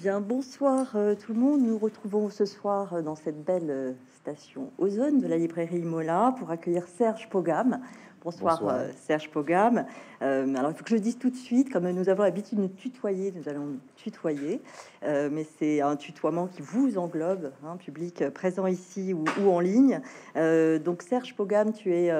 Bien, bonsoir tout le monde. Nous nous retrouvons ce soir dans cette belle station Ozone de la librairie Mollat pour accueillir Serge Paugam. Bonsoir. Serge Paugam. Alors, il faut que je dise tout de suite, comme nous avons l'habitude de nous tutoyer, nous allons nous tutoyer, mais c'est un tutoiement qui vous englobe, hein, public présent ici ou en ligne. Donc, Serge Paugam, tu es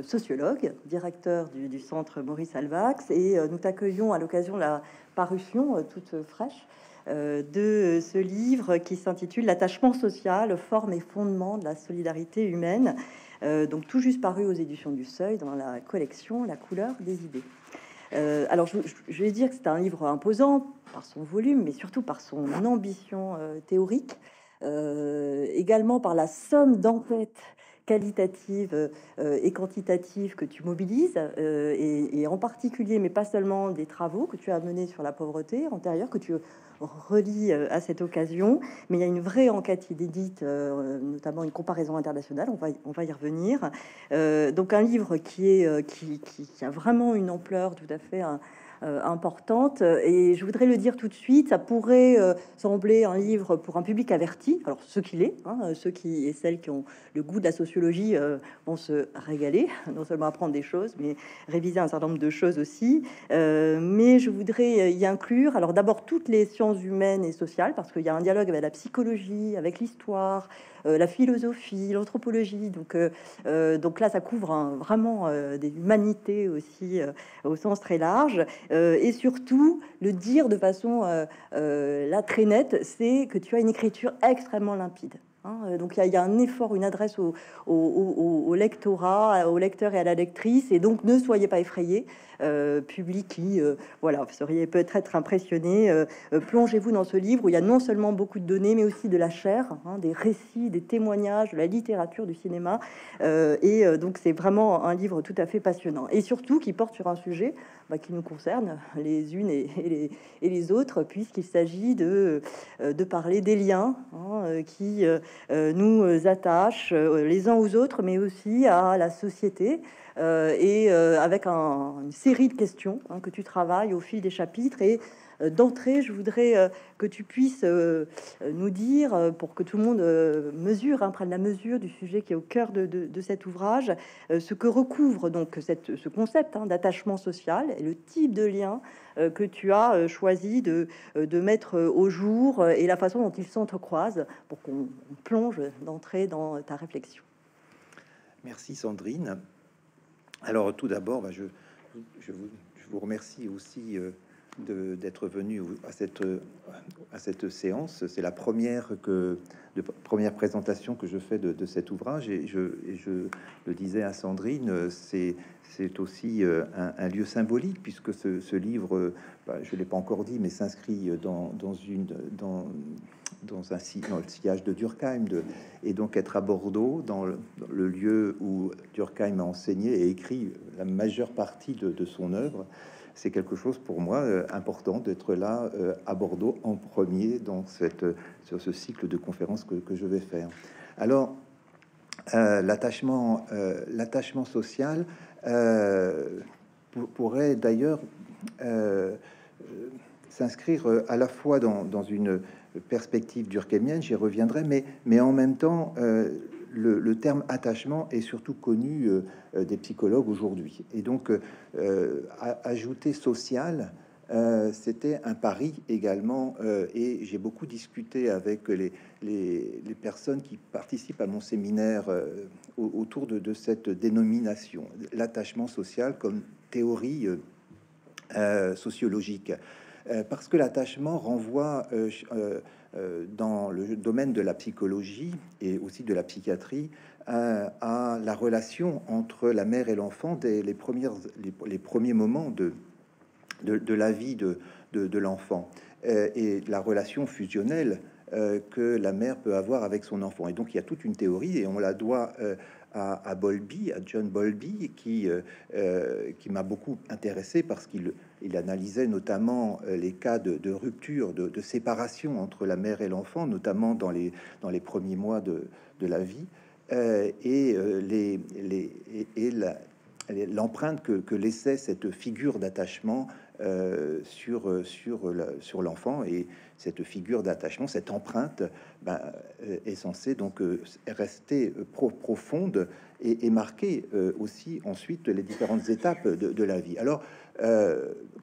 sociologue, directeur du centre Maurice Halbwachs, et nous t'accueillons à l'occasion de la parution toute fraîche de ce livre qui s'intitule « L'attachement social, forme et fondement de la solidarité humaine ». Donc tout juste paru aux éditions du Seuil dans la collection La couleur des idées. Alors je vais dire que c'est un livre imposant par son volume, mais surtout par son ambition théorique, également par la somme d'entêtes qualitatives et quantitatives que tu mobilises, et en particulier, mais pas seulement, des travaux que tu as menés sur la pauvreté antérieure, que tu relie à cette occasion, mais il y a une vraie enquête inédite, notamment une comparaison internationale, on va y revenir. Donc un livre qui a vraiment une ampleur tout à fait importante, et je voudrais le dire tout de suite, ça pourrait sembler un livre pour un public averti, alors ce qu'il est, hein, ceux qui et celles qui ont le goût de la sociologie vont se régaler, non seulement apprendre des choses, mais réviser un certain nombre de choses aussi, mais je voudrais y inclure, alors d'abord toutes les sciences humaines et sociales, parce qu'il y a un dialogue avec la psychologie, avec l'histoire, la philosophie, l'anthropologie, donc là ça couvre vraiment des humanités aussi au sens très large, et surtout le dire de façon là très nette, c'est que tu as une écriture extrêmement limpide. Hein, donc il y a un effort, une adresse au lectorat, au lecteur et à la lectrice, et donc ne soyez pas effrayés, public qui, voilà, vous seriez peut-être impressionné. Plongez-vous dans ce livre où il y a non seulement beaucoup de données, mais aussi de la chair, hein, des récits, des témoignages, de la littérature, du cinéma, et donc c'est vraiment un livre tout à fait passionnant, et surtout qui porte sur un sujet qui nous concerne les unes et les autres, puisqu'il s'agit de parler des liens, hein, qui nous attachent les uns aux autres, mais aussi à la société, et avec une série de questions, hein, que tu travailles au fil des chapitres. Et d'entrée, je voudrais que tu puisses nous dire, pour que tout le monde mesure, hein, prenne la mesure du sujet qui est au cœur de cet ouvrage, ce que recouvre donc ce concept, hein, d'attachement social, et le type de lien que tu as choisi de mettre au jour, et la façon dont ils s'entrecroisent, pour qu'on plonge d'entrée dans ta réflexion. Merci Sandrine. Alors tout d'abord, je vous remercie aussi d'être venu à cette séance. C'est la première présentation que je fais de cet ouvrage, et je le disais à Sandrine, c'est aussi un lieu symbolique, puisque ce livre, je ne l'ai pas encore dit, mais s'inscrit dans le sillage de Durkheim, et donc être à Bordeaux, dans le lieu où Durkheim a enseigné et écrit la majeure partie de son œuvre, c'est quelque chose pour moi important d'être là à Bordeaux en premier sur ce cycle de conférences que je vais faire. Alors, l'attachement social pourrait d'ailleurs s'inscrire à la fois dans une perspective durkheimienne, j'y reviendrai, mais en même temps, le terme attachement est surtout connu des psychologues aujourd'hui. Et donc, ajouter social, c'était un pari également. Et j'ai beaucoup discuté avec les personnes qui participent à mon séminaire autour de cette dénomination, l'attachement social comme théorie sociologique. Parce que l'attachement renvoie dans le domaine de la psychologie et aussi de la psychiatrie à la relation entre la mère et l'enfant dès les premiers moments de la vie de l'enfant, et la relation fusionnelle que la mère peut avoir avec son enfant. Et donc il y a toute une théorie, et on la doit à John Bowlby, qui m'a beaucoup intéressé parce qu'il analysait notamment les cas de rupture, de séparation entre la mère et l'enfant, notamment dans les premiers mois de la vie, et l'empreinte que laissait cette figure d'attachement sur l'enfant, et cette figure d'attachement, cette empreinte est censée donc rester profonde et marquer aussi ensuite les différentes étapes de la vie. Alors,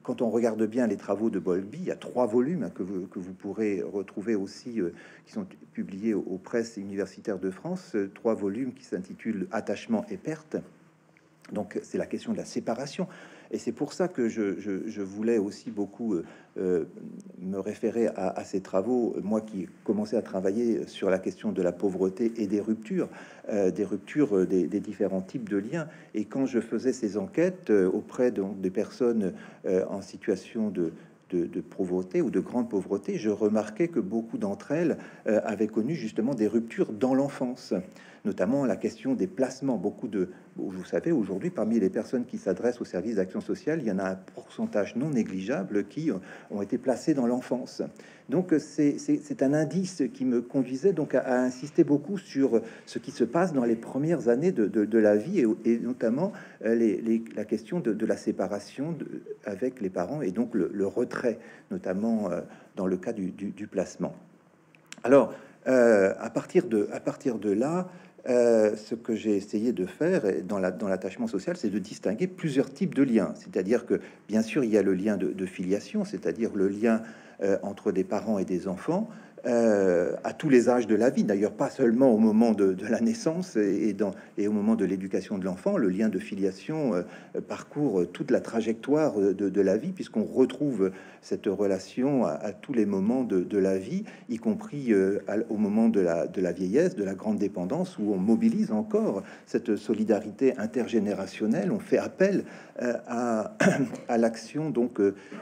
quand on regarde bien les travaux de Bowlby, il y a 3 volumes que vous pourrez retrouver aussi, qui sont publiés aux Presses universitaires de France, 3 volumes qui s'intitulent « Attachement et perte ». Donc, c'est la question de la séparation. Et c'est pour ça que je voulais aussi beaucoup me référer à ces travaux, moi qui commençais à travailler sur la question de la pauvreté et des ruptures des différents types de liens. Et quand je faisais ces enquêtes auprès des personnes en situation de pauvreté ou de grande pauvreté, je remarquais que beaucoup d'entre elles avaient connu justement des ruptures dans l'enfance, notamment la question des placements. Beaucoup de, vous savez, aujourd'hui, parmi les personnes qui s'adressent au service d'action sociale, il y en a un pourcentage non négligeable qui ont été placés dans l'enfance. Donc, c'est un indice qui me conduisait donc à insister beaucoup sur ce qui se passe dans les premières années de la vie, et notamment la question de la séparation avec les parents, et donc le retrait, notamment dans le cas du placement. Alors, à partir de là, ce que j'ai essayé de faire dans l'attachement social, c'est de distinguer plusieurs types de liens. C'est-à-dire que, bien sûr, il y a le lien de filiation, c'est-à-dire le lien entre des parents et des enfants, à tous les âges de la vie, d'ailleurs pas seulement au moment de la naissance et au moment de l'éducation de l'enfant. Le lien de filiation parcourt toute la trajectoire de la vie, puisqu'on retrouve cette relation à tous les moments de la vie, y compris au moment de la vieillesse, de la grande dépendance, où on mobilise encore cette solidarité intergénérationnelle. On fait appel à l'action donc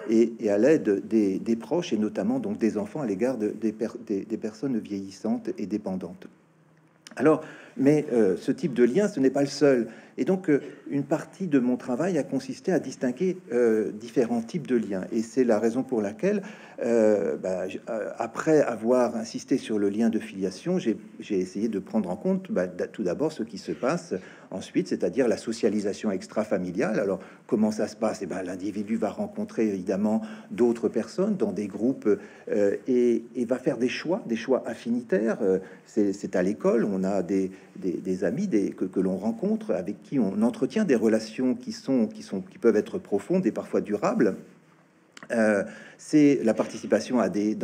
et à l'aide des proches, et notamment donc des enfants à l'égard des personnes vieillissantes et dépendantes. Alors, mais ce type de lien, ce n'est pas le seul. Et donc, une partie de mon travail a consisté à distinguer différents types de liens. Et c'est la raison pour laquelle, après avoir insisté sur le lien de filiation, j'ai essayé de prendre en compte tout d'abord ce qui se passe ensuite, c'est-à-dire la socialisation extra-familiale. Alors, comment ça se passe? L'individu va rencontrer évidemment d'autres personnes dans des groupes et va faire des choix affinitaires. C'est à l'école, on a des amis que l'on rencontre, avec qui on entretient des relations qui peuvent être profondes et parfois durables. C'est la participation à des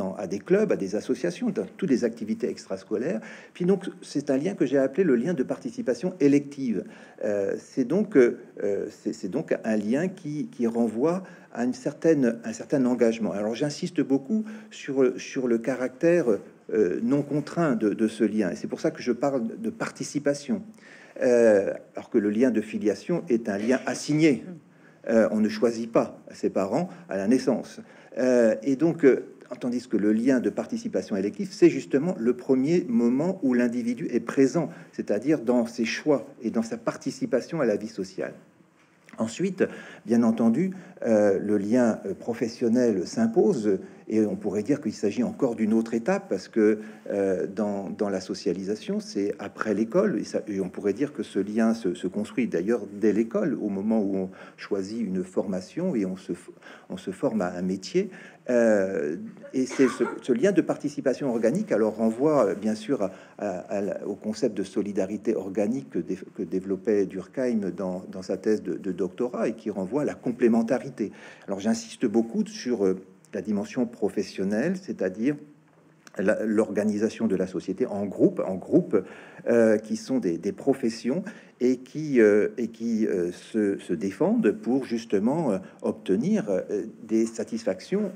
clubs, à des associations, dans toutes les activités extrascolaires. Puis donc, c'est un lien que j'ai appelé le lien de participation élective. C'est donc un lien qui renvoie à un certain engagement. Alors, j'insiste beaucoup sur le caractère non contraint de ce lien. Et c'est pour ça que je parle de participation. Alors que le lien de filiation est un lien assigné. On ne choisit pas ses parents à la naissance. Et donc, tandis que le lien de participation élective, c'est justement le premier moment où l'individu est présent, c'est-à-dire dans ses choix et dans sa participation à la vie sociale. Ensuite, bien entendu, le lien professionnel s'impose, et on pourrait dire qu'il s'agit encore d'une autre étape, parce que dans la socialisation, c'est après l'école, et on pourrait dire que ce lien se construit d'ailleurs dès l'école, au moment où on choisit une formation et on se forme à un métier. Et c'est ce lien de participation organique, alors renvoie bien sûr au concept de solidarité organique que développait Durkheim dans sa thèse de doctorat, et qui renvoie à la complémentarité. Alors j'insiste beaucoup sur la dimension professionnelle, c'est-à-dire l'organisation de la société en groupes qui sont des professions et qui se défendent pour justement obtenir des satisfactions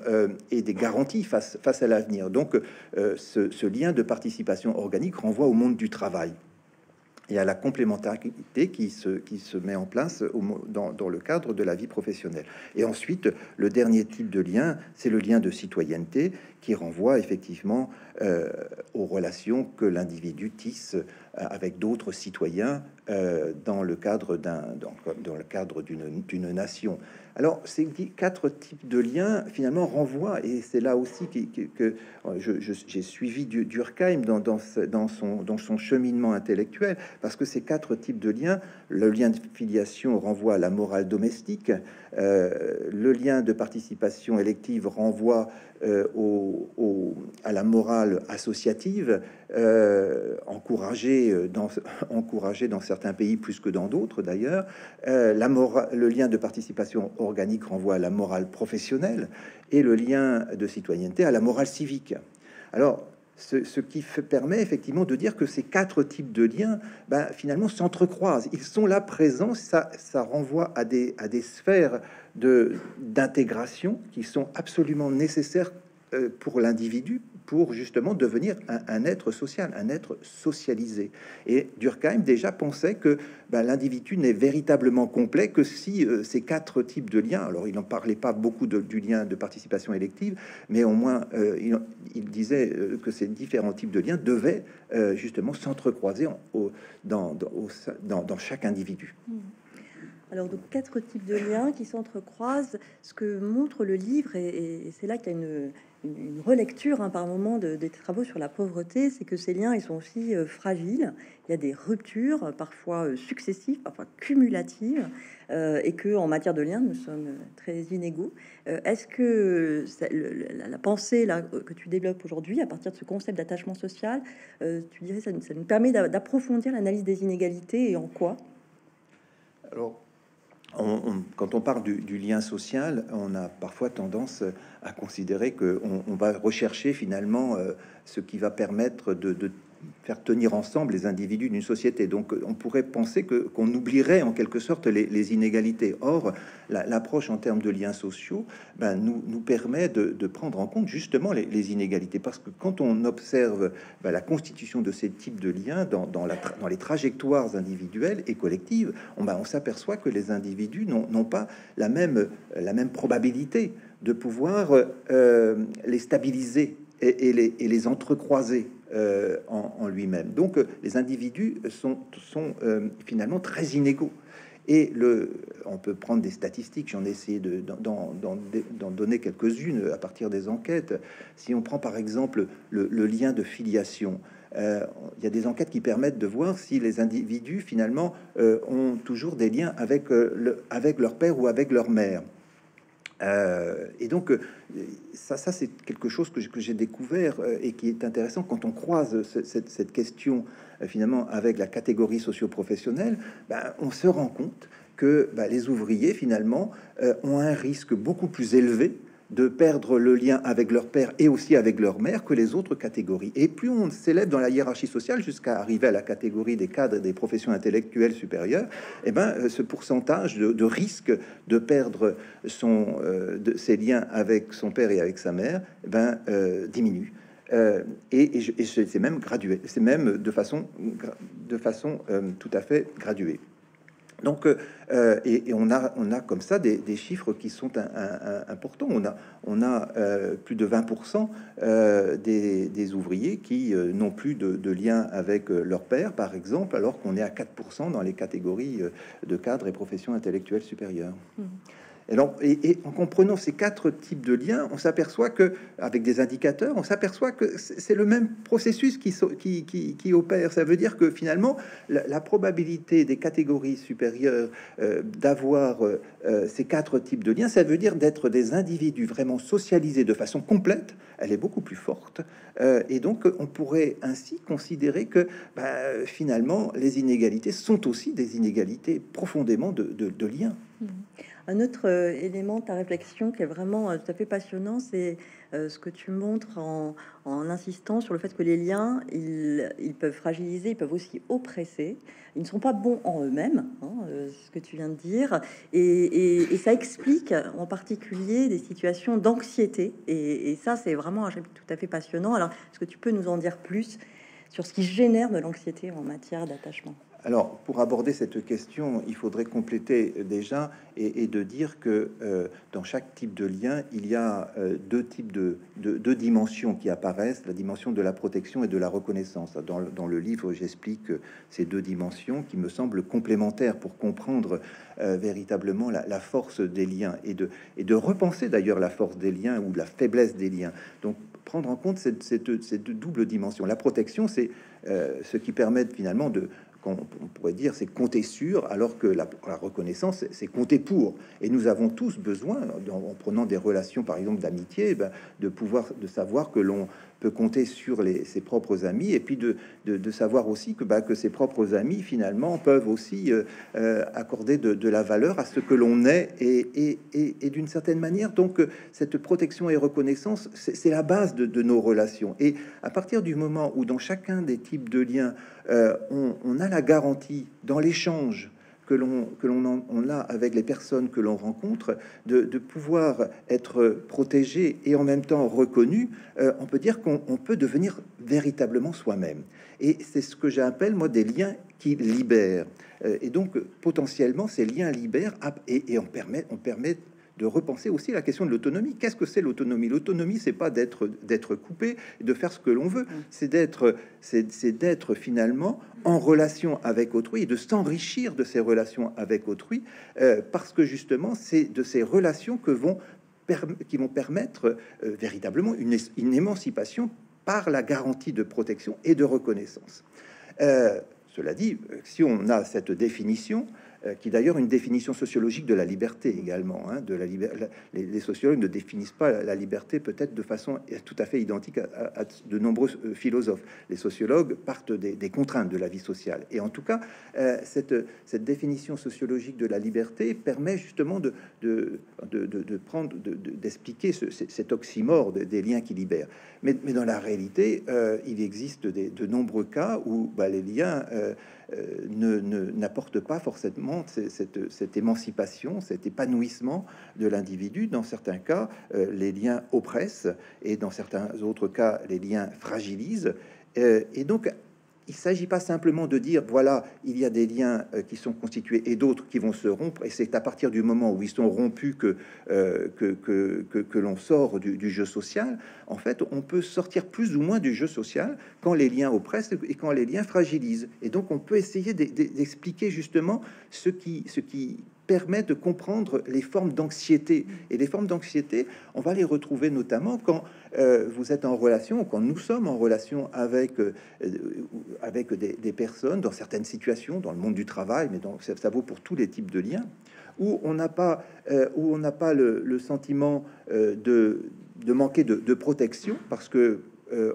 et des garanties face à l'avenir. Donc ce lien de participation organique renvoie au monde du travail et à la complémentarité qui se met en place dans le cadre de la vie professionnelle. Et ensuite, le dernier type de lien, c'est le lien de citoyenneté, qui renvoie effectivement aux relations que l'individu tisse avec d'autres citoyens dans le cadre d'une nation. Alors, ces quatre types de liens finalement renvoient, et c'est là aussi que j'ai suivi Durkheim dans son cheminement intellectuel, parce que ces quatre types de liens, le lien de filiation renvoie à la morale domestique, le lien de participation élective renvoie à la morale associative, encouragée dans certains pays plus que dans d'autres d'ailleurs, le lien de participation organique renvoie à la morale professionnelle et le lien de citoyenneté à la morale civique. Alors, ce qui permet effectivement de dire que ces quatre types de liens, ben, finalement, s'entrecroisent. Ils sont là présents, ça renvoie à des sphères d'intégration qui sont absolument nécessaires pour l'individu, pour justement devenir un être social, un être socialisé. Et Durkheim déjà pensait que ben, l'individu n'est véritablement complet que si ces quatre types de liens, alors il n'en parlait pas beaucoup du lien de participation élective, mais au moins il disait que ces différents types de liens devaient justement s'entrecroiser dans chaque individu. Alors, donc, quatre types de liens qui s'entrecroisent, ce que montre le livre, et c'est là qu'il y a une relecture par moment des travaux sur la pauvreté, c'est que ces liens, ils sont aussi fragiles, il y a des ruptures parfois successives, parfois cumulatives, et que en matière de liens, nous sommes très inégaux. Est-ce que la pensée là, que tu développes aujourd'hui, à partir de ce concept d'attachement social, tu dirais ça nous permet d'approfondir l'analyse des inégalités et en quoi? Alors, quand on parle du lien social, on a parfois tendance à considérer qu'on va rechercher finalement ce qui va permettre de faire tenir ensemble les individus d'une société. Donc, on pourrait penser qu'on oublierait en quelque sorte les inégalités. Or, l'approche en termes de liens sociaux ben, nous permet de prendre en compte justement les inégalités. Parce que quand on observe ben, la constitution de ces types de liens dans les trajectoires individuelles et collectives, on s'aperçoit que les individus n'ont pas la même probabilité de pouvoir les stabiliser et les entrecroiser en lui-même. Donc les individus sont finalement très inégaux. Et on peut prendre des statistiques, j'en ai essayé d'en donner quelques-unes à partir des enquêtes. Si on prend par exemple le lien de filiation, il y a des enquêtes qui permettent de voir si les individus finalement ont toujours des liens avec leur père ou avec leur mère. Et donc ça c'est quelque chose que j'ai découvert et qui est intéressant quand on croise cette question finalement avec la catégorie socio-professionnelle. Ben, on se rend compte que ben, les ouvriers finalement ont un risque beaucoup plus élevé de perdre le lien avec leur père et aussi avec leur mère que les autres catégories. Et plus on s'élève dans la hiérarchie sociale jusqu'à arriver à la catégorie des cadres et des professions intellectuelles supérieures, et ben ce pourcentage de risque de perdre ses liens avec son père et avec sa mère ben, diminue. Et c'est même gradué, c'est même de façon tout à fait graduée. Donc, on a comme ça des chiffres qui sont importants. On a plus de 20% des ouvriers qui n'ont plus de lien avec leur père, par exemple, alors qu'on est à 4% dans les catégories de cadres et professions intellectuelles supérieures. Mmh. Et en comprenant ces quatre types de liens, on s'aperçoit que, avec des indicateurs, on s'aperçoit que c'est le même processus qui opère. Ça veut dire que finalement, la probabilité des catégories supérieures d'avoir ces quatre types de liens, ça veut dire d'être des individus vraiment socialisés de façon complète, elle est beaucoup plus forte. Et donc, on pourrait ainsi considérer que ben, finalement, les inégalités sont aussi des inégalités profondément de liens. Mmh. Un autre élément de ta réflexion qui est vraiment tout à fait passionnant, c'est ce que tu montres en insistant sur le fait que les liens, ils peuvent fragiliser, ils peuvent aussi oppresser. Ils ne sont pas bons en eux-mêmes, hein, ce que tu viens de dire. Et ça explique en particulier des situations d'anxiété. Et ça, c'est vraiment un chapitre tout à fait passionnant. Alors, est-ce que tu peux nous en dire plus sur ce qui génère de l'anxiété en matière d'attachement? Alors, pour aborder cette question, il faudrait compléter déjà et de dire que dans chaque type de lien, il y a deux dimensions qui apparaissent, la dimension de la protection et de la reconnaissance. Dans le livre, j'explique ces deux dimensions qui me semblent complémentaires pour comprendre véritablement la force des liens et de repenser d'ailleurs la force des liens ou la faiblesse des liens. Donc, prendre en compte cette double dimension. La protection, c'est ce qui permet finalement de... on pourrait dire c'est compter sur, alors que la reconnaissance c'est compter pour. Et nous avons tous besoin, en prenant des relations par exemple d'amitié, de savoir que l'on peut compter sur ses propres amis, et puis de savoir aussi que ses propres amis finalement peuvent aussi accorder de la valeur à ce que l'on est, et d'une certaine manière. Donc cette protection et reconnaissance, c'est la base de nos relations. Et à partir du moment où dans chacun des types de liens, on a la garantie dans l'échange que l'on a avec les personnes que l'on rencontre, de pouvoir être protégé et en même temps reconnu, on peut dire qu'on peut devenir véritablement soi-même. Et c'est ce que j'appelle, moi, des liens qui libèrent. Et donc, potentiellement, ces liens libèrent et on permet de repenser aussi la question de l'autonomie. Qu'est-ce que c'est l'autonomie? L'autonomie, c'est pas d'être coupé, de faire ce que l'on veut, c'est d'être finalement en relation avec autrui et de s'enrichir de ces relations avec autrui, parce que justement, c'est de ces relations qui vont permettre véritablement une émancipation par la garantie de protection et de reconnaissance. Cela dit, si on a cette définition, qui d'ailleurs une définition sociologique de la liberté également. Hein, les sociologues ne définissent pas la liberté peut-être de façon tout à fait identique à de nombreux philosophes. Les sociologues partent des contraintes de la vie sociale. Et en tout cas, cette définition sociologique de la liberté permet justement d'expliquer cet oxymore des liens qui libèrent. Mais dans la réalité, il existe de nombreux cas où les liens... n'apporte pas forcément cette émancipation, cet épanouissement de l'individu. Dans certains cas, les liens oppressent, et dans certains autres cas, les liens fragilisent. Et donc, il ne s'agit pas simplement de dire, voilà, il y a des liens qui sont constitués et d'autres qui vont se rompre, et c'est à partir du moment où ils sont rompus que l'on sort du jeu social. En fait, on peut sortir plus ou moins du jeu social quand les liens oppressent et quand les liens fragilisent. Et donc, on peut essayer d'expliquer justement ce qui permet de comprendre les formes d'anxiété. Et les formes d'anxiété, on va les retrouver notamment quand vous êtes en relation, quand nous sommes en relation avec des personnes dans certaines situations, dans le monde du travail, mais ça vaut pour tous les types de liens, où on n'a pas, le sentiment de manquer de protection, parce que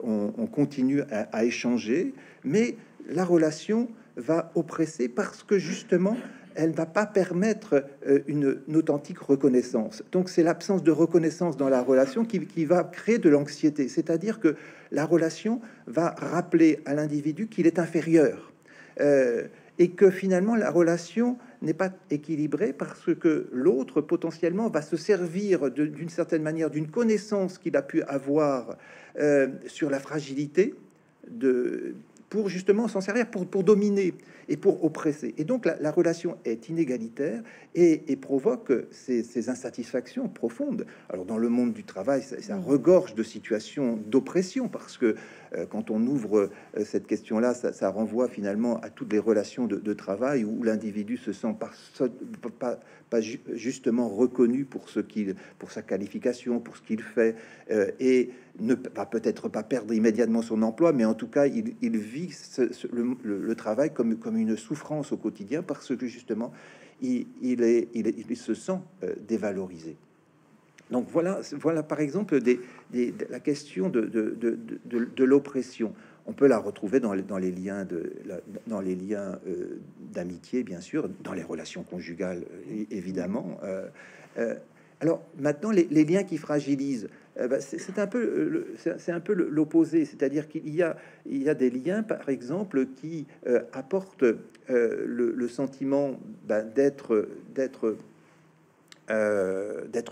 on continue à échanger, mais la relation va oppresser parce que justement, elle ne va pas permettre une authentique reconnaissance. Donc c'est l'absence de reconnaissance dans la relation qui va créer de l'anxiété. C'est-à-dire que la relation va rappeler à l'individu qu'il est inférieur, et que finalement la relation n'est pas équilibrée parce que l'autre potentiellement va se servir d'une certaine manière d'une connaissance qu'il a pu avoir sur la fragilité pour justement s'en servir, pour dominer et pour oppresser. Et donc la relation est inégalitaire et provoque ces insatisfactions profondes. Alors dans le monde du travail, ça regorge de situations d'oppression, parce que quand on ouvre cette question-là, ça renvoie finalement à toutes les relations de travail où l'individu se sent pas justement reconnu pour sa qualification, pour ce qu'il fait, et ne va peut-être pas perdre immédiatement son emploi, mais en tout cas, il vit le travail comme une souffrance au quotidien, parce que justement, il se sent dévalorisé. Donc voilà par exemple la question de l'oppression. On peut la retrouver dans les liens d'amitié, bien sûr, dans les relations conjugales, évidemment. Alors maintenant, les liens qui fragilisent, c'est un peu l'opposé. C'est-à-dire qu'il y a des liens, par exemple, qui apportent le sentiment d'être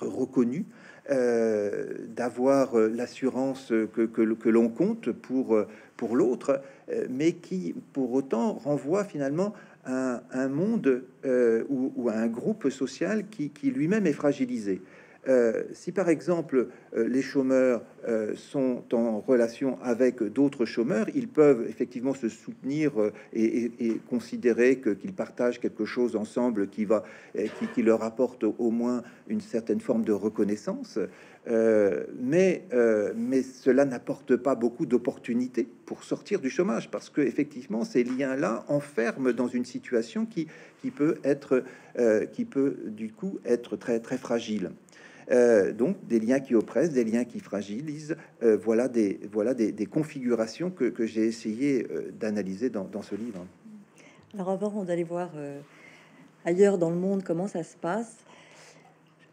reconnu, d'avoir l'assurance que l'on compte pour l'autre, mais qui pour autant renvoie finalement à un monde ou à un groupe social qui lui-même est fragilisé. Si par exemple les chômeurs sont en relation avec d'autres chômeurs, ils peuvent effectivement se soutenir et considérer qu'ils partagent quelque chose ensemble qui leur apporte au moins une certaine forme de reconnaissance. Mais cela n'apporte pas beaucoup d'opportunités pour sortir du chômage, parce que effectivement ces liens-là enferment dans une situation qui peut du coup être très très fragile. Donc des liens qui oppressent, des liens qui fragilisent, voilà des configurations que j'ai essayé d'analyser dans ce livre. Alors avant d'aller voir ailleurs dans le monde comment ça se passe,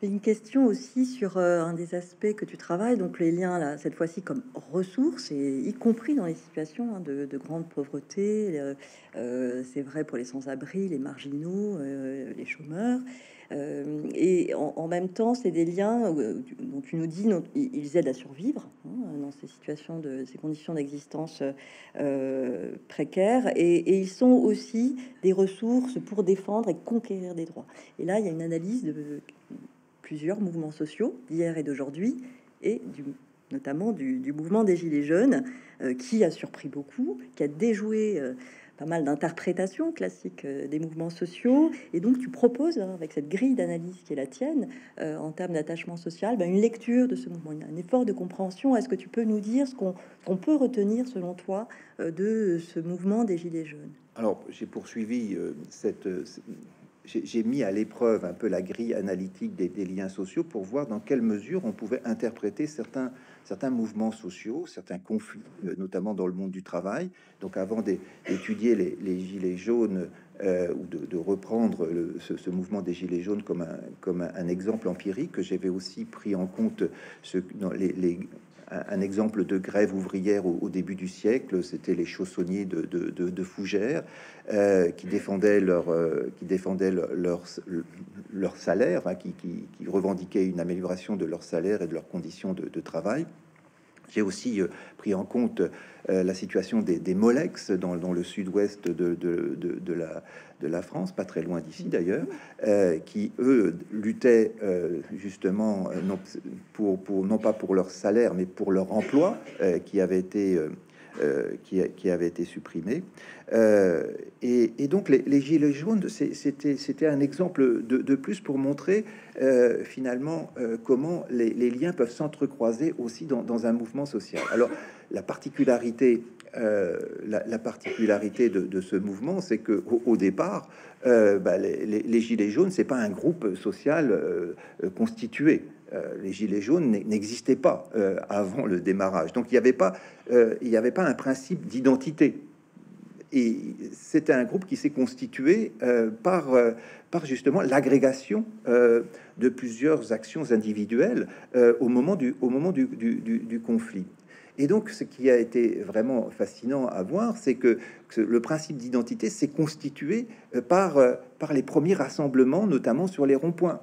j'ai une question aussi sur un des aspects que tu travailles, donc les liens là, cette fois-ci comme ressources, et y compris dans les situations hein, de grande pauvreté, c'est vrai pour les sans-abri, les marginaux, les chômeurs. Et en même temps, c'est des liens dont tu nous dis ils aident à survivre hein, dans ces situations ces conditions d'existence précaires, et ils sont aussi des ressources pour défendre et conquérir des droits. Et là, il y a une analyse de plusieurs mouvements sociaux d'hier et d'aujourd'hui, et notamment du mouvement des Gilets jaunes qui a surpris beaucoup, qui a déjoué pas mal d'interprétations classiques des mouvements sociaux, et donc tu proposes, hein, avec cette grille d'analyse qui est la tienne, en termes d'attachement social, ben, une lecture de ce mouvement, un effort de compréhension. Est-ce que tu peux nous dire ce qu'on peut retenir, selon toi, de ce mouvement des Gilets jaunes? Alors, j'ai poursuivi j'ai mis à l'épreuve un peu la grille analytique des liens sociaux pour voir dans quelle mesure on pouvait interpréter certains mouvements sociaux, certains conflits, notamment dans le monde du travail. Donc avant d'étudier les Gilets jaunes ou de reprendre ce mouvement des Gilets jaunes comme un exemple empirique, j'avais aussi pris en compte un exemple de grève ouvrière au début du siècle. C'était les chaussonniers de Fougères qui défendaient leur salaire, hein, qui revendiquaient une amélioration de leur salaire et de leurs conditions de travail. J'ai aussi pris en compte la situation des Molex dans le sud-ouest de la France, pas très loin d'ici d'ailleurs, qui eux luttaient justement non pas pour leur salaire mais pour leur emploi qui avait été supprimé. Et donc les Gilets jaunes, c'était un exemple de plus pour montrer finalement comment les liens peuvent s'entrecroiser aussi dans un mouvement social. Alors la particularité de ce mouvement, c'est que au départ, les Gilets jaunes, c'est pas un groupe social constitué. Les Gilets jaunes n'existaient pas avant le démarrage. Donc il n'y avait pas un principe d'identité. Et c'était un groupe qui s'est constitué par justement l'agrégation de plusieurs actions individuelles au moment du conflit. Et donc, ce qui a été vraiment fascinant à voir, c'est que le principe d'identité s'est constitué par les premiers rassemblements, notamment sur les ronds-points.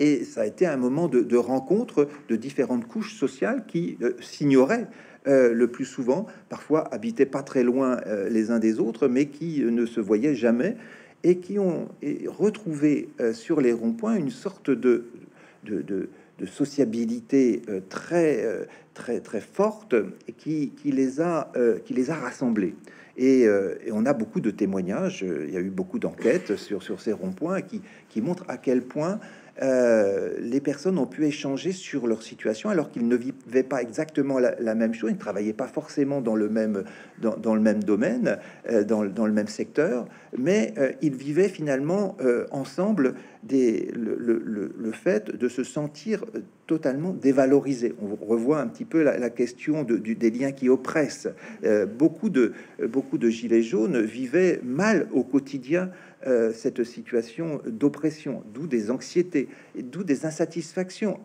Et ça a été un moment de rencontre de différentes couches sociales qui s'ignoraient le plus souvent, parfois habitaient pas très loin les uns des autres, mais qui ne se voyaient jamais, et qui ont retrouvé sur les ronds-points une sorte de sociabilité très forte qui les a rassemblés. Et on a beaucoup de témoignages, il y a eu beaucoup d'enquêtes sur ces ronds-points qui montrent à quel point les personnes ont pu échanger sur leur situation, alors qu'ils ne vivaient pas exactement la même chose, ils ne travaillaient pas forcément dans le même domaine, dans le même secteur, mais ils vivaient finalement ensemble le fait de se sentir totalement dévalorisés. On revoit un petit peu la question des liens qui oppressent. Beaucoup de Gilets jaunes vivaient mal au quotidien cette situation d'oppression, d'où des anxiétés, d'où des insatisfactions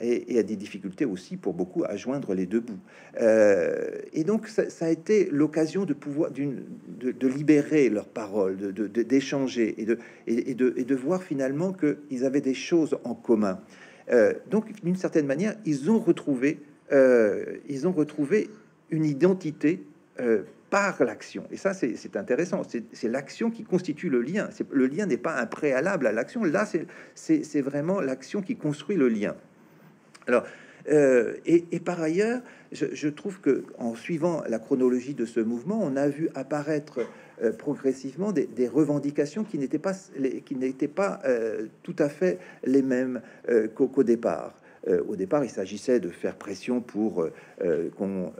et à des difficultés aussi pour beaucoup à joindre les deux bouts. Et donc ça a été l'occasion de libérer leurs paroles, d'échanger et de voir finalement qu'ils avaient des choses en commun. Donc, d'une certaine manière, ils ont retrouvé une identité par l'action. Et ça, c'est intéressant. C'est l'action qui constitue le lien. Le lien n'est pas un préalable à l'action. Là, c'est vraiment l'action qui construit le lien. Alors, et par ailleurs, je trouve que en suivant la chronologie de ce mouvement, on a vu apparaître progressivement des revendications qui n'étaient pas tout à fait les mêmes qu'au départ. Au départ, il s'agissait de faire pression pour qu'on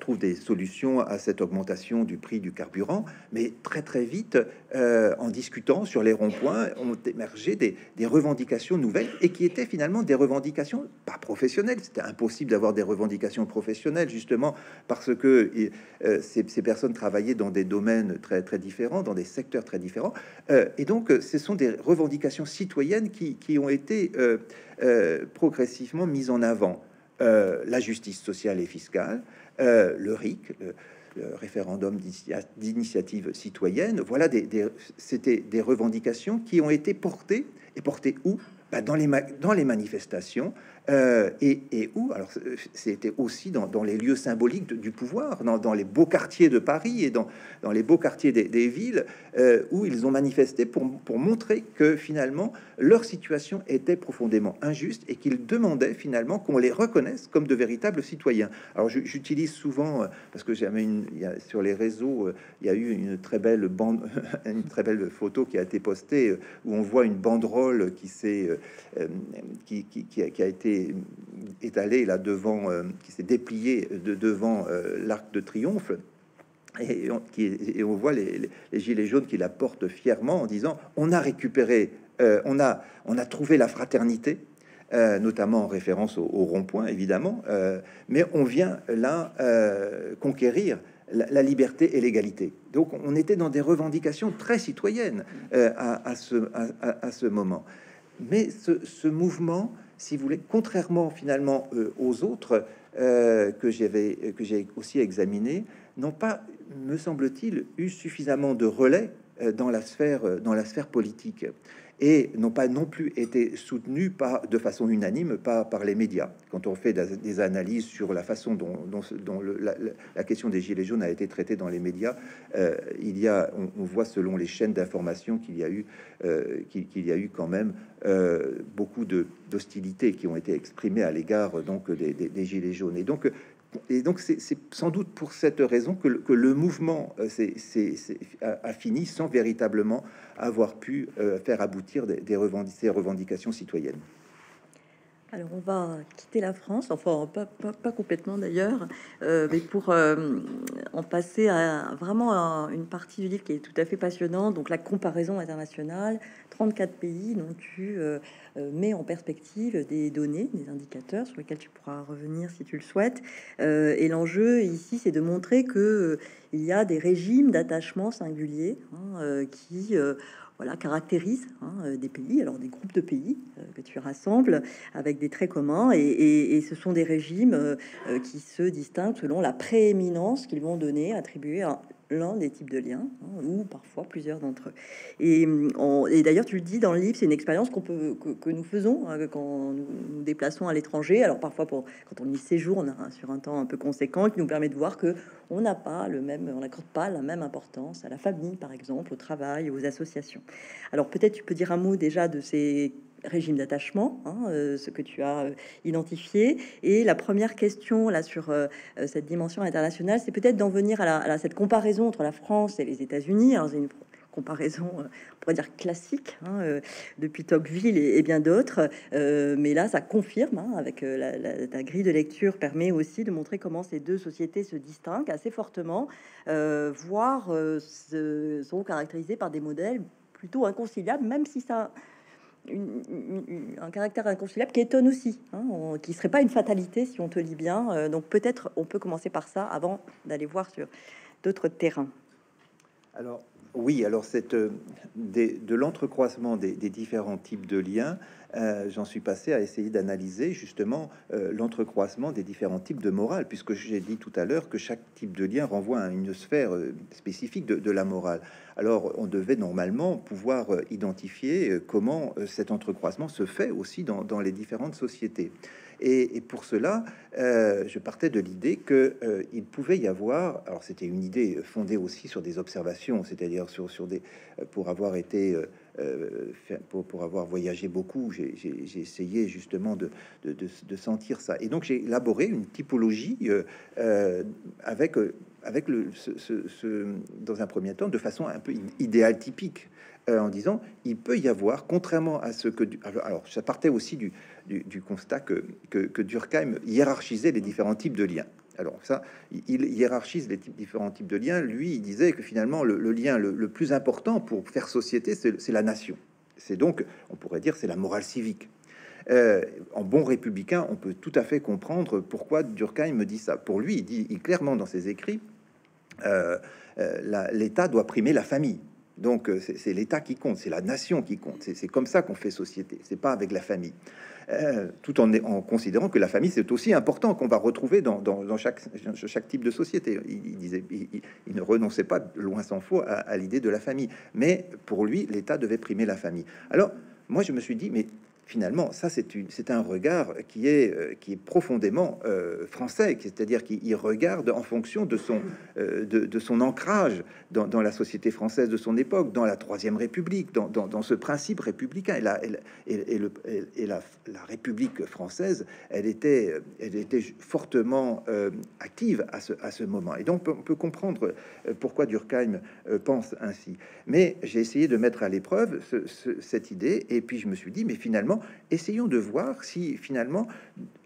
trouve des solutions à cette augmentation du prix du carburant, mais très vite, en discutant sur les ronds-points, ont émergé des revendications nouvelles et qui étaient finalement des revendications pas professionnelles. C'était impossible d'avoir des revendications professionnelles justement parce que ces personnes travaillaient dans des domaines très différents, dans des secteurs très différents, et donc ce sont des revendications citoyennes qui ont été progressivement mises en avant. La justice sociale et fiscale, le RIC, le référendum d'initiative citoyenne, voilà, c'était des revendications qui ont été portées, et portées où? Dans les manifestations, et où? Alors, c'était aussi dans les lieux symboliques du pouvoir, dans les beaux quartiers de Paris et dans les beaux quartiers des villes, où ils ont manifesté pour montrer que finalement leur situation était profondément injuste et qu'ils demandaient finalement qu'on les reconnaisse comme de véritables citoyens. Alors, j'utilise souvent, parce que sur les réseaux, il y a eu une très belle photo qui a été postée où on voit une banderole qui a été étalé là devant, qui s'est déplié devant l'Arc de Triomphe, et on voit les gilets jaunes qui la portent fièrement en disant: on a récupéré, on a trouvé la fraternité, notamment en référence au rond-point évidemment, mais on vient là conquérir la liberté et l'égalité. Donc on était dans des revendications très citoyennes à ce moment. Mais ce mouvement, si vous voulez, contrairement finalement aux autres que j'ai aussi examinés, n'ont pas, me semble-t-il, eu suffisamment de relais dans la sphère politique, et n'ont pas non plus été soutenus de façon unanime par les médias. Quand on fait des analyses sur la façon dont la question des gilets jaunes a été traitée dans les médias, on voit selon les chaînes d'information qu'il y a eu quand même beaucoup d'hostilités qui ont été exprimées à l'égard donc des gilets jaunes. Et donc, c'est sans doute pour cette raison que le mouvement a fini sans véritablement avoir pu faire aboutir ces revendications citoyennes. Alors, on va quitter la France, enfin pas complètement d'ailleurs, mais pour en passer à vraiment une partie du livre qui est tout à fait passionnante, donc la comparaison internationale, 34 pays dont tu mets en perspective des données, des indicateurs sur lesquels tu pourras revenir si tu le souhaites. Et l'enjeu ici, c'est de montrer que il y a des régimes d'attachement singuliers qui caractérise des pays, alors des groupes de pays que tu rassembles avec des traits communs, et ce sont des régimes qui se distinguent selon la prééminence qu'ils vont donner, attribuer à l'un des types de liens, ou parfois plusieurs d'entre eux. Et d'ailleurs, tu le dis dans le livre, c'est une expérience que nous faisons quand nous déplaçons à l'étranger. Alors parfois, quand on y séjourne sur un temps un peu conséquent, qui nous permet de voir que on n'accorde pas la même importance à la famille, par exemple, au travail, aux associations. Alors peut-être tu peux dire un mot déjà de ces régime d'attachement, ce que tu as identifié. Et la première question là sur cette dimension internationale, c'est peut-être d'en venir à cette comparaison entre la France et les États-Unis. Alors, c'est une comparaison, on pourrait dire classique, depuis Tocqueville et bien d'autres, mais là ça confirme, avec ta grille de lecture permet aussi de montrer comment ces deux sociétés se distinguent assez fortement, voire sont caractérisées par des modèles plutôt inconciliables, même si ça un caractère inconciliable qui étonne aussi, qui serait pas une fatalité si on te lit bien. Donc peut-être on peut commencer par ça avant d'aller voir sur d'autres terrains. Alors Oui, alors de l'entrecroisement des différents types de liens, j'en suis passé à essayer d'analyser justement l'entrecroisement des différents types de morale, puisque j'ai dit tout à l'heure que chaque type de lien renvoie à une sphère spécifique de la morale. Alors, on devait normalement pouvoir identifier comment cet entrecroisement se fait aussi dans les différentes sociétés. Et pour cela, je partais de l'idée qu'il pouvait y avoir, alors c'était une idée fondée aussi sur des observations, c'est-à-dire sur des, pour avoir voyagé beaucoup, j'ai essayé justement de sentir ça. Et donc j'ai élaboré une typologie avec dans un premier temps, de façon un peu idéal typique. En disant, il peut y avoir, contrairement à ce que... Alors, ça partait aussi du constat que Durkheim hiérarchisait les différents types de liens. Alors ça, il hiérarchise les différents types de liens. Lui, il disait que finalement, le lien le plus important pour faire société, c'est la nation. C'est donc, on pourrait dire, c'est la morale civique. En bon républicain, on peut tout à fait comprendre pourquoi Durkheim me dit ça. Pour lui, il dit clairement dans ses écrits, l'État doit primer la famille. Donc c'est l'État qui compte, c'est la nation qui compte, c'est comme ça qu'on fait société, c'est pas avec la famille, tout en considérant que la famille c'est aussi important qu'on va retrouver dans chaque type de société. Il ne renonçait pas, loin s'en faut, à l'idée de la famille, mais pour lui l'État devait primer la famille. Alors moi je me suis dit, mais finalement ça c'est un regard qui est profondément français, c'est-à-dire qu'il regarde en fonction de son ancrage dans la société française de son époque, dans la Troisième République, dans ce principe républicain. Et la République française, elle était fortement active à ce moment. Et donc on peut comprendre pourquoi Durkheim pense ainsi. Mais j'ai essayé de mettre à l'épreuve cette idée, et puis je me suis dit, mais finalement, essayons de voir si finalement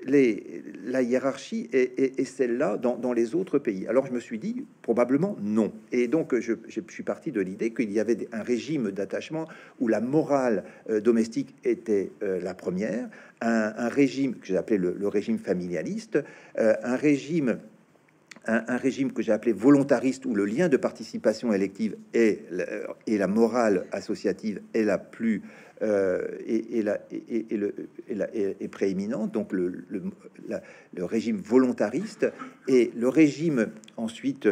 la hiérarchie est celle-là dans les autres pays. Alors je me suis dit probablement non, et donc je suis parti de l'idée qu'il y avait un régime d'attachement où la morale domestique était la première, un régime que j'ai appelé le régime familialiste, un régime que j'ai appelé volontariste, où le lien de participation élective et la morale associative est la plus est prééminente, donc le régime volontariste, et le régime ensuite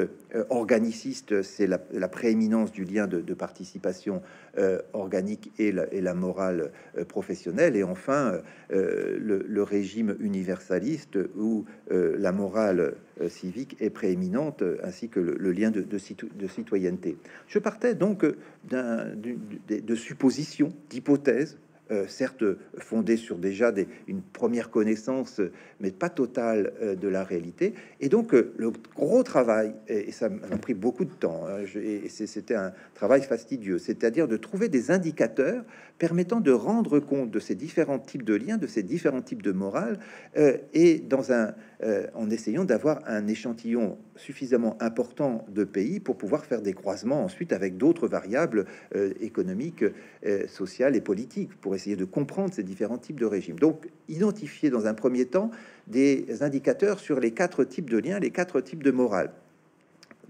organiciste, c'est la prééminence du lien de participation organique et la morale professionnelle, et enfin le régime universaliste où la morale civique est prééminente, ainsi que le lien de citoyenneté. Je partais donc de suppositions, d'hypothèses, certes fondées sur déjà une première connaissance, mais pas totale de la réalité. Et donc le gros travail, et ça m'a pris beaucoup de temps, c'était un travail fastidieux, c'est-à-dire de trouver des indicateurs permettant de rendre compte de ces différents types de liens, de ces différents types de morale, et en essayant d'avoir un échantillon suffisamment important de pays pour pouvoir faire des croisements ensuite avec d'autres variables économiques, sociales et politiques, pour essayer de comprendre ces différents types de régimes. Donc, identifier dans un premier temps des indicateurs sur les 4 types de liens, les 4 types de morale.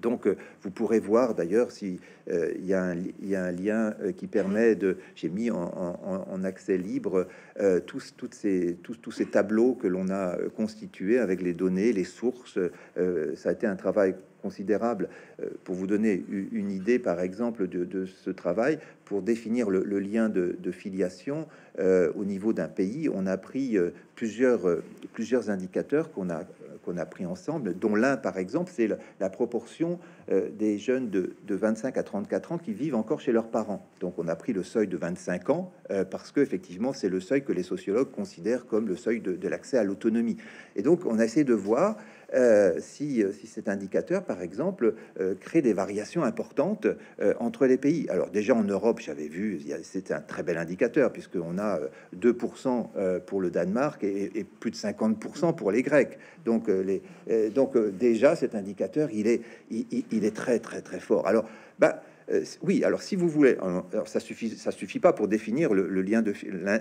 Donc, vous pourrez voir d'ailleurs si il y a un lien qui permet de... J'ai mis en accès libre tous ces tableaux que l'on a constitués avec les données, les sources. Ça a été un travail considérable. Pour vous donner une idée, par exemple, de ce travail, pour définir le lien de filiation au niveau d'un pays, on a pris plusieurs indicateurs qu'on a pris ensemble, dont l'un, par exemple, c'est la proportion des jeunes de 25 à 34 ans qui vivent encore chez leurs parents. Donc on a pris le seuil de 25 ans parce que effectivement c'est le seuil que les sociologues considèrent comme le seuil de l'accès à l'autonomie. Et donc on a essayé de voir si cet indicateur, par exemple, crée des variations importantes entre les pays. Alors déjà en Europe, j'avais vu, c'était un très bel indicateur, puisqu'on a 2% pour le Danemark et plus de 50% pour les Grecs. Donc, déjà cet indicateur, il est très, très, très fort. Alors, Oui, alors si vous voulez, alors ça suffit pas pour définir le lien de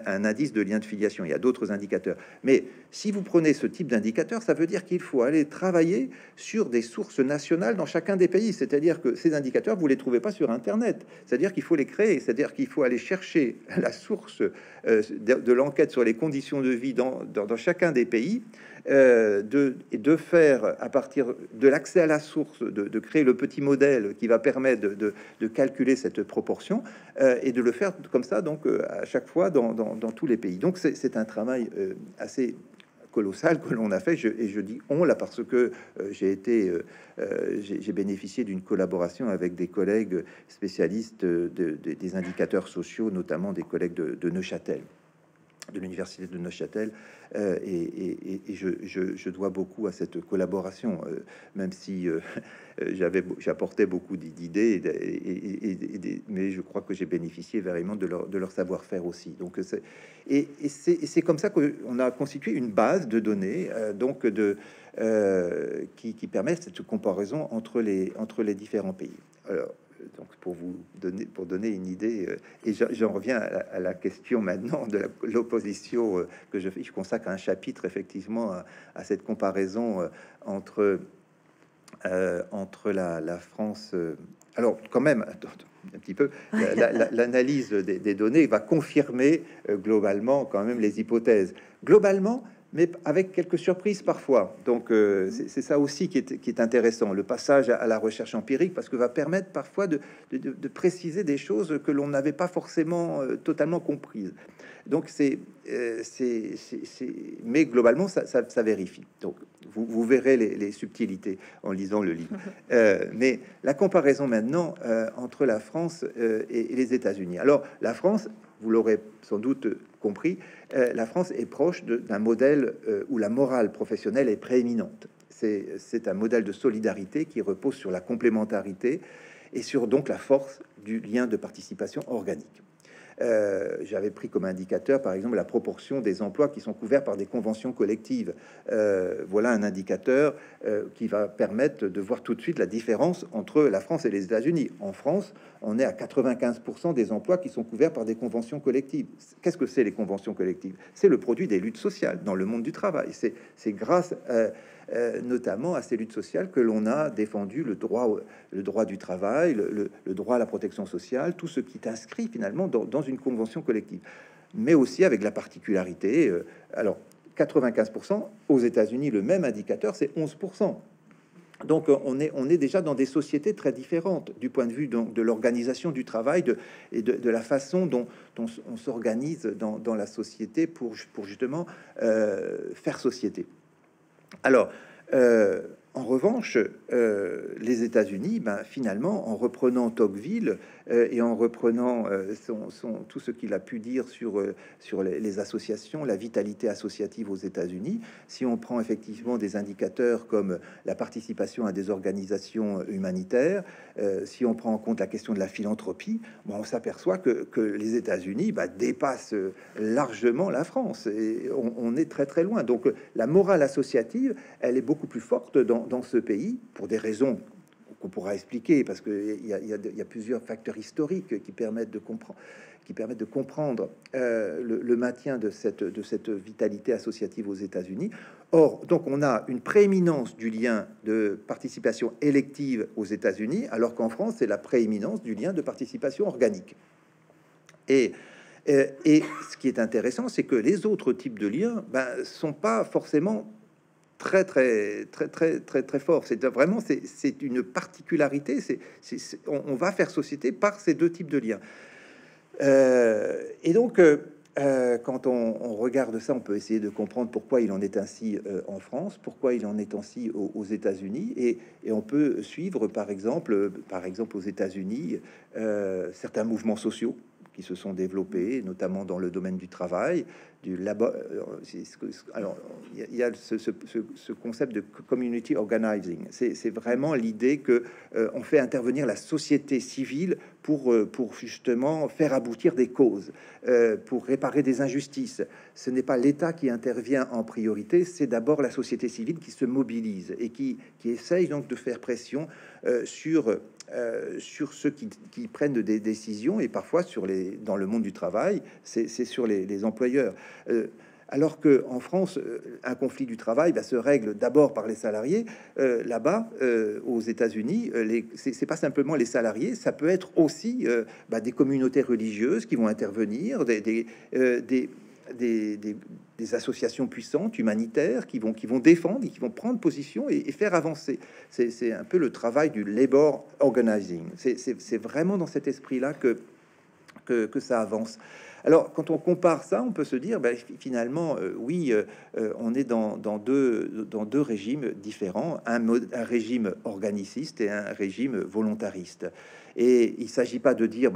un indice de lien de filiation. Il y a d'autres indicateurs, mais si vous prenez ce type d'indicateur, ça veut dire qu'il faut aller travailler sur des sources nationales dans chacun des pays. C'est-à-dire que ces indicateurs, vous les trouvez pas sur Internet. C'est-à-dire qu'il faut les créer. C'est-à-dire qu'il faut aller chercher la source de l'enquête sur les conditions de vie dans chacun des pays. De faire à partir de l'accès à la source, de créer le petit modèle qui va permettre de calculer cette proportion et de le faire comme ça, donc à chaque fois dans tous les pays. Donc c'est un travail assez colossal que l'on a fait, et je dis on là parce que j'ai bénéficié d'une collaboration avec des collègues spécialistes des indicateurs sociaux, notamment des collègues de Neuchâtel, de l'université de Neuchâtel, et je dois beaucoup à cette collaboration, même si j'apportais beaucoup d'idées, mais je crois que j'ai bénéficié vraiment de leur savoir-faire aussi. Donc c'est comme ça qu'on a constitué une base de données, donc qui permet cette comparaison entre les différents pays. Alors, donc pour donner une idée, et j'en reviens à la question maintenant de l'opposition que je consacre un chapitre effectivement à cette comparaison entre la France. Alors quand même, attends, un petit peu, l'analyse des données va confirmer globalement quand même les hypothèses. Globalement, mais avec quelques surprises parfois. Donc c'est ça aussi qui est intéressant, le passage à la recherche empirique, parce que va permettre parfois de préciser des choses que l'on n'avait pas forcément totalement comprises. Donc mais globalement ça vérifie. Donc vous verrez les subtilités en lisant le livre. Mais la comparaison maintenant entre la France et les États-Unis. Alors la France, vous l'aurez sans doute compris, la France est proche d'un modèle où la morale professionnelle est prééminente. C'est un modèle de solidarité qui repose sur la complémentarité et sur donc la force du lien de participation organique. J'avais pris comme indicateur, par exemple, la proportion des emplois qui sont couverts par des conventions collectives. Voilà un indicateur qui va permettre de voir tout de suite la différence entre la France et les États-Unis. En France, on est à 95% des emplois qui sont couverts par des conventions collectives. Qu'est-ce que c'est les conventions collectives? C'est le produit des luttes sociales dans le monde du travail. C'est grâce notamment à ces luttes sociales que l'on a défendu le droit du travail, le droit à la protection sociale, tout ce qui est inscrit finalement dans une convention collective, mais aussi avec la particularité. Alors 95%, aux États-Unis, le même indicateur, c'est 11%. Donc on est déjà dans des sociétés très différentes du point de vue de l'organisation du travail et de la façon dont on s'organise dans la société pour justement faire société. Alors, en revanche, les États-Unis, finalement, en reprenant Tocqueville et en reprenant tout ce qu'il a pu dire sur les associations, la vitalité associative aux États-Unis, si on prend effectivement des indicateurs comme la participation à des organisations humanitaires, si on prend en compte la question de la philanthropie, on s'aperçoit que les États-Unis dépassent largement la France et on est très très loin. Donc la morale associative, elle est beaucoup plus forte dans ce pays, pour des raisons qu'on pourra expliquer, parce qu'il y a plusieurs facteurs historiques qui permettent de comprendre, le maintien de cette vitalité associative aux États-Unis. Or, donc, on a une prééminence du lien de participation élective aux États-Unis, alors qu'en France, c'est la prééminence du lien de participation organique. Et ce qui est intéressant, c'est que les autres types de liens sont pas forcément très fort. C'est vraiment, c'est une particularité. On va faire société par ces deux types de liens. Et donc, quand on regarde ça, on peut essayer de comprendre pourquoi il en est ainsi en France, pourquoi il en est ainsi aux États-Unis, et on peut suivre, par exemple, aux États-Unis, certains mouvements sociaux qui se sont développés, notamment dans le domaine du travail, du labo. Alors, il y a ce concept de community organizing. C'est vraiment l'idée que on fait intervenir la société civile pour justement faire aboutir des causes, pour réparer des injustices. Ce n'est pas l'État qui intervient en priorité, c'est d'abord la société civile qui se mobilise et qui essaye donc de faire pression sur ceux qui prennent des décisions, et parfois dans le monde du travail, c'est sur les employeurs. Alors qu'en France, un conflit du travail se règle d'abord par les salariés. Là-bas, aux États-Unis, c'est pas simplement les salariés, ça peut être aussi des communautés religieuses qui vont intervenir, des associations puissantes, humanitaires, qui vont défendre et qui vont prendre position et faire avancer. C'est un peu le travail du labor organizing. C'est vraiment dans cet esprit-là que ça avance. Alors, quand on compare ça, on peut se dire, finalement, on est dans deux régimes différents, un régime organiciste et un régime volontariste. Et il ne s'agit pas de dire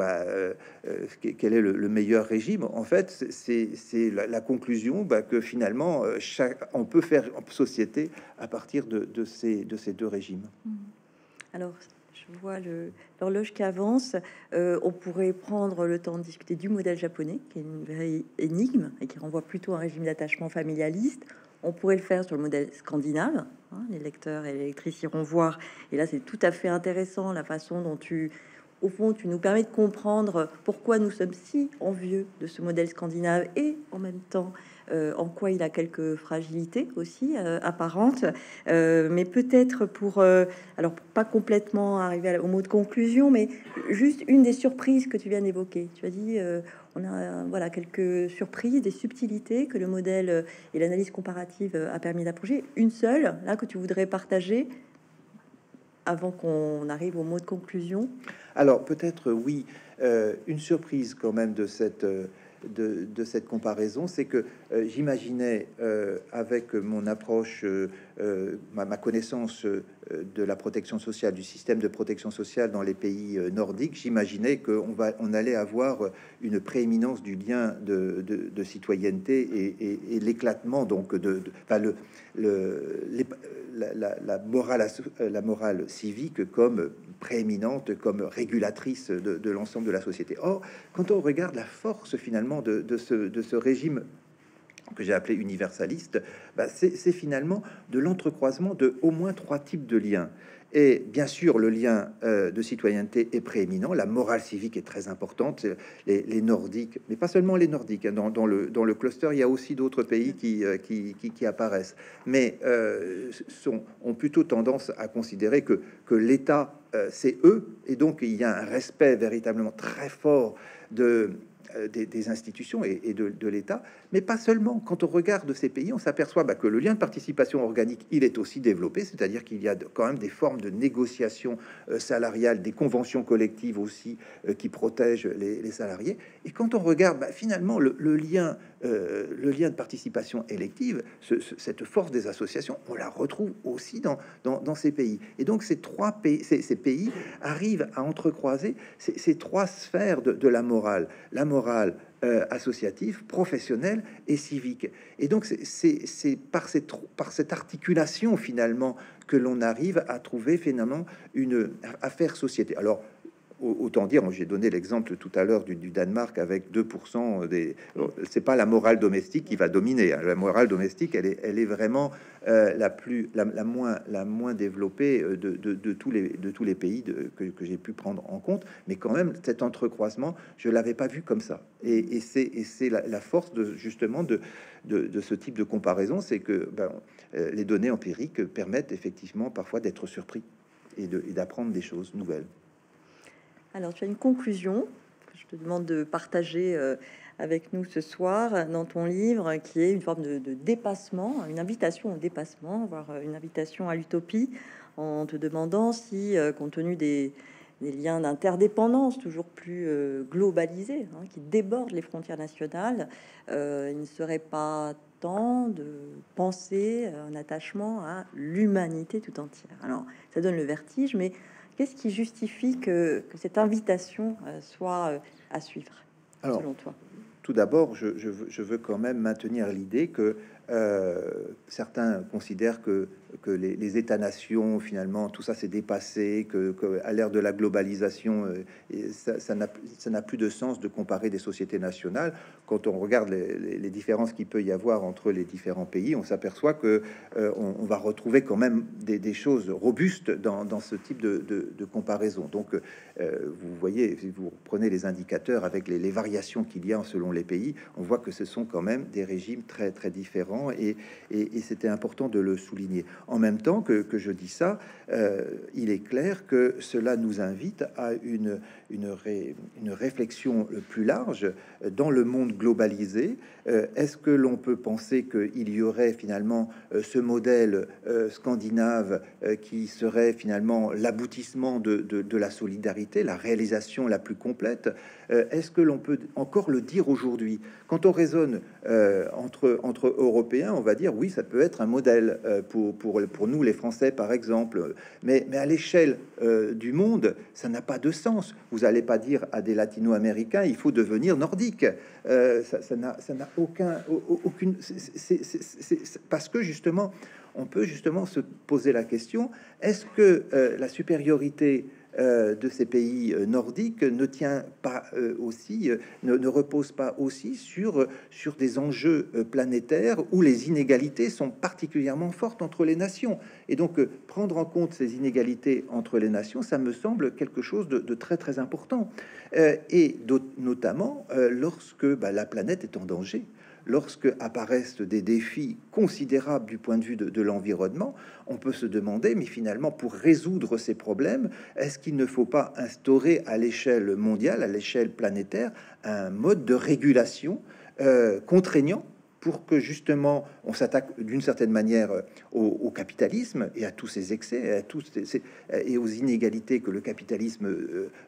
quel est le meilleur régime. En fait, c'est la conclusion que finalement, on peut faire société à partir de ces deux régimes. Alors, je vois l'horloge qui avance. On pourrait prendre le temps de discuter du modèle japonais, qui est une vraie énigme et qui renvoie plutôt à un régime d'attachement familialiste. On pourrait le faire sur le modèle scandinave. Hein, les lecteurs et les lectrices iront voir. Et là, c'est tout à fait intéressant la façon dont au fond, tu nous permets de comprendre pourquoi nous sommes si envieux de ce modèle scandinave et en même temps en quoi il a quelques fragilités aussi apparentes. Mais peut-être alors pour pas complètement arriver au mot de conclusion, mais juste une des surprises que tu viens d'évoquer. Tu as dit on a quelques surprises, des subtilités que le modèle et l'analyse comparative a permis d'approcher. Une seule là que tu voudrais partager avant qu'on arrive au mot de conclusion? Alors peut-être oui, une surprise quand même de cette comparaison, c'est que j'imaginais avec mon approche, ma connaissance de la protection sociale, du système de protection sociale dans les pays nordiques, j'imaginais qu'on allait avoir une prééminence du lien de citoyenneté et l'éclatement donc la morale civique comme prééminente, comme régulatrice de l'ensemble de la société. Or, quand on regarde la force finalement de ce régime que j'ai appelé universaliste, c'est finalement de l'entrecroisement de au moins 3 types de liens. Et bien sûr, le lien de citoyenneté est prééminent, la morale civique est très importante, les Nordiques, mais pas seulement les Nordiques, hein, dans le cluster, il y a aussi d'autres pays qui apparaissent, mais ont plutôt tendance à considérer que l'État, c'est eux, et donc il y a un respect véritablement très fort des institutions et de l'État, mais pas seulement. Quand on regarde ces pays, on s'aperçoit que le lien de participation organique, il est aussi développé, c'est-à-dire qu'il y a quand même des formes de négociation salariale, des conventions collectives aussi qui protègent les salariés. Et quand on regarde finalement le lien de participation élective, cette force des associations, on la retrouve aussi dans ces pays. Et donc ces pays arrivent à entrecroiser ces 3 sphères de la morale. La morale associative, professionnelle et civique. Et donc c'est par cette articulation finalement que l'on arrive à trouver finalement à faire société. Alors autant dire, j'ai donné l'exemple tout à l'heure du Danemark avec 2% des... C'est pas la morale domestique qui va dominer. La morale domestique, elle est vraiment la moins développée de tous les pays que j'ai pu prendre en compte. Mais quand même, cet entrecroisement, je l'avais pas vu comme ça. Et c'est la force de ce type de comparaison, c'est que les données empiriques permettent effectivement parfois d'être surpris et d'apprendre des choses nouvelles. Alors, tu as une conclusion que je te demande de partager avec nous ce soir dans ton livre, qui est une forme de dépassement, une invitation au dépassement, voire une invitation à l'utopie, en te demandant si, compte tenu des liens d'interdépendance toujours plus globalisés, hein, qui débordent les frontières nationales, il ne serait pas temps de penser un attachement à l'humanité tout entière. Alors, ça donne le vertige, mais qu'est-ce qui justifie que cette invitation soit à suivre? Alors, selon toi? Tout d'abord, je veux quand même maintenir l'idée que certains considèrent que les États-nations, finalement, tout ça s'est dépassé, qu'à l'ère de la globalisation, ça n'a plus de sens de comparer des sociétés nationales. Quand on regarde les différences qu'il peut y avoir entre les différents pays, on s'aperçoit que on va retrouver quand même des choses robustes dans ce type de comparaison. Donc, vous voyez, si vous prenez les indicateurs avec les variations qu'il y a selon les pays, on voit que ce sont quand même des régimes très, très différents et c'était important de le souligner. En même temps que je dis ça, il est clair que cela nous invite à une réflexion plus large dans le monde globalisé. Est-ce que l'on peut penser qu'il y aurait finalement ce modèle scandinave qui serait finalement l'aboutissement de la solidarité, la réalisation la plus complète? Est-ce que l'on peut encore le dire aujourd'hui? Quand on raisonne entre Européens, on va dire oui, ça peut être un modèle pour nous les Français par exemple, mais à l'échelle du monde, ça n'a pas de sens. Vous n'allez pas dire à des latino-américains il faut devenir nordique. Ça n'a aucune... Parce que justement, on peut justement se poser la question, est-ce que la supériorité de ces pays nordiques ne tient pas aussi, ne repose pas aussi sur des enjeux planétaires où les inégalités sont particulièrement fortes entre les nations. Et donc, prendre en compte ces inégalités entre les nations, ça me semble quelque chose de très, très important. Et notamment lorsque la planète est en danger. Lorsque apparaissent des défis considérables du point de vue de l'environnement, on peut se demander, mais finalement, pour résoudre ces problèmes, est-ce qu'il ne faut pas instaurer à l'échelle mondiale, à l'échelle planétaire, un mode de régulation contraignant pour que justement on s'attaque d'une certaine manière au capitalisme et à tous ses excès, et aux inégalités que le capitalisme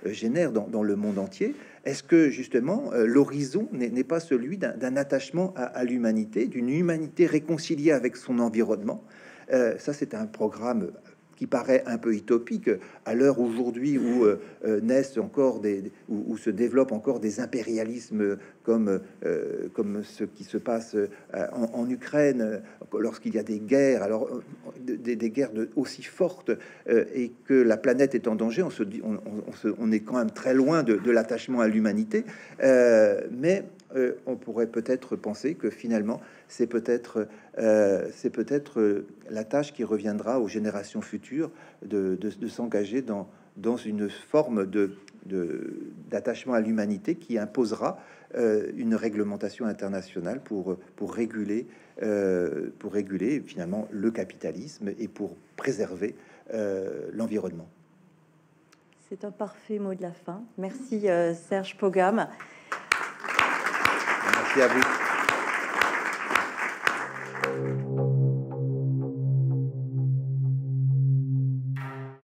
génère dans le monde entier? Est-ce que justement l'horizon n'est pas celui d'un attachement à l'humanité, d'une humanité réconciliée avec son environnement? Ça, c'est un programme qui paraît un peu utopique à l'heure aujourd'hui où naissent encore où se développent encore des impérialismes comme ce qui se passe en Ukraine, lorsqu'il y a des guerres, alors des guerres aussi fortes et que la planète est en danger. On est quand même très loin de l'attachement à l'humanité, mais on pourrait peut-être penser que finalement c'est peut-être la tâche qui reviendra aux générations futures de s'engager dans une forme d'attachement à l'humanité qui imposera une réglementation internationale pour réguler finalement le capitalisme et pour préserver l'environnement. C'est un parfait mot de la fin. Merci Serge Paugam. Merci à vous.